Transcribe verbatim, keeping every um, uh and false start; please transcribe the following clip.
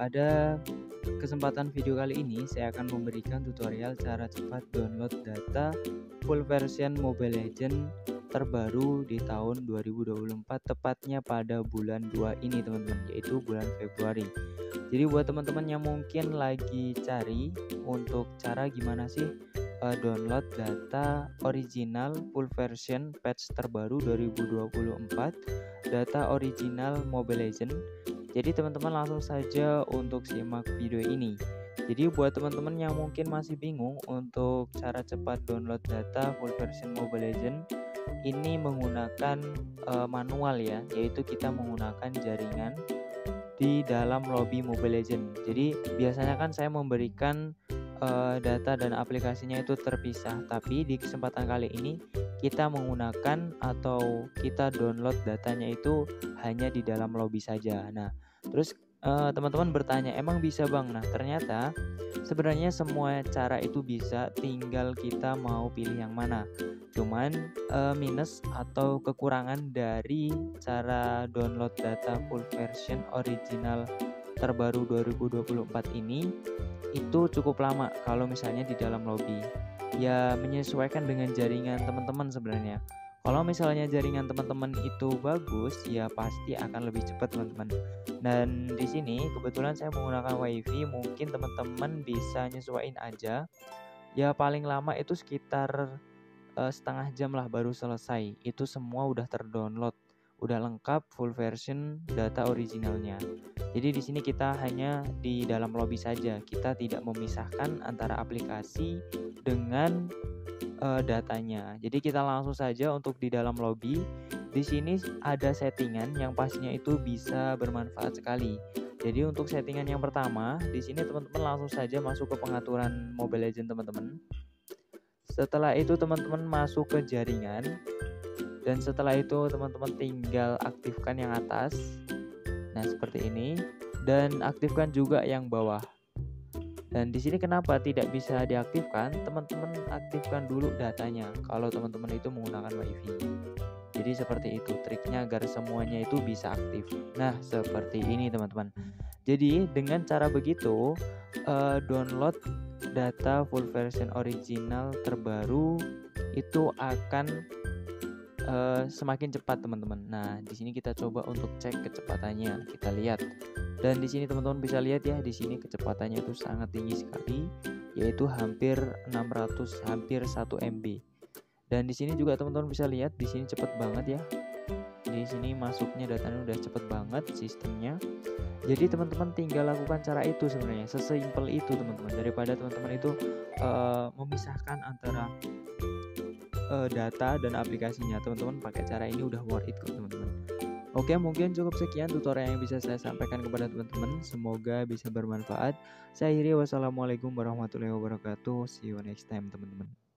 Pada kesempatan video kali ini saya akan memberikan tutorial cara cepat download data full version Mobile Legends terbaru di tahun dua ribu dua puluh empat, tepatnya pada bulan dua ini teman-teman, yaitu bulan Februari. Jadi buat teman-teman yang mungkin lagi cari untuk cara gimana sih uh, download data original full version patch terbaru dua ribu dua puluh empat, data original Mobile Legends, jadi teman-teman langsung saja untuk simak video ini. Jadi buat teman-teman yang mungkin masih bingung untuk cara cepat download data full version Mobile Legends ini menggunakan uh, manual ya, yaitu kita menggunakan jaringan di dalam lobby Mobile Legends. Jadi biasanya kan saya memberikan uh, data dan aplikasinya itu terpisah, tapi di kesempatan kali ini kita menggunakan atau kita download datanya itu hanya di dalam lobby saja. Nah, terus uh, teman-teman bertanya, emang bisa bang? Nah, ternyata sebenarnya semua cara itu bisa, tinggal kita mau pilih yang mana. Cuman uh, minus atau kekurangan dari cara download data full version original terbaru dua ribu dua puluh empat ini itu cukup lama kalau misalnya di dalam lobby. Ya, menyesuaikan dengan jaringan teman-teman sebenarnya. Kalau misalnya jaringan teman-teman itu bagus, ya pasti akan lebih cepat teman-teman. Dan di sini kebetulan saya menggunakan wifi, mungkin teman-teman bisa nyesuaiin aja. Ya paling lama itu sekitar uh, setengah jam lah baru selesai. Itu semua udah terdownload, udah lengkap full version data originalnya. Jadi di sini kita hanya di dalam lobby saja. Kita tidak memisahkan antara aplikasi dengan uh, datanya. Jadi kita langsung saja untuk di dalam lobby. Di sini ada settingan yang pastinya itu bisa bermanfaat sekali. Jadi untuk settingan yang pertama, di sini teman-teman langsung saja masuk ke pengaturan Mobile Legends teman-teman. Setelah itu teman-teman masuk ke jaringan. Dan setelah itu teman-teman tinggal aktifkan yang atas. Nah, seperti ini, dan aktifkan juga yang bawah. Dan di sini kenapa tidak bisa diaktifkan? Teman-teman aktifkan dulu datanya kalau teman-teman itu menggunakan wifi. Jadi seperti itu triknya agar semuanya itu bisa aktif. Nah, seperti ini teman-teman. Jadi dengan cara begitu, uh, download data full version original terbaru itu akan Uh, semakin cepat teman-teman. Nah, di sini kita coba untuk cek kecepatannya. Kita lihat. Dan di sini teman-teman bisa lihat ya, di sini kecepatannya itu sangat tinggi sekali, yaitu hampir enam ratus, hampir satu megabyte. Dan di sini juga teman-teman bisa lihat di sini cepat banget ya. Di sini masuknya datanya udah cepet banget sistemnya. Jadi teman-teman tinggal lakukan cara itu sebenarnya. Sesimpel itu teman-teman. Daripada teman-teman itu uh, memisahkan antara data dan aplikasinya, teman-teman pakai cara ini udah worth it kok teman-teman. Oke, mungkin cukup sekian tutorial yang bisa saya sampaikan kepada teman-teman. Semoga bisa bermanfaat. Saya akhiri, wassalamualaikum warahmatullahi wabarakatuh. See you next time teman-teman.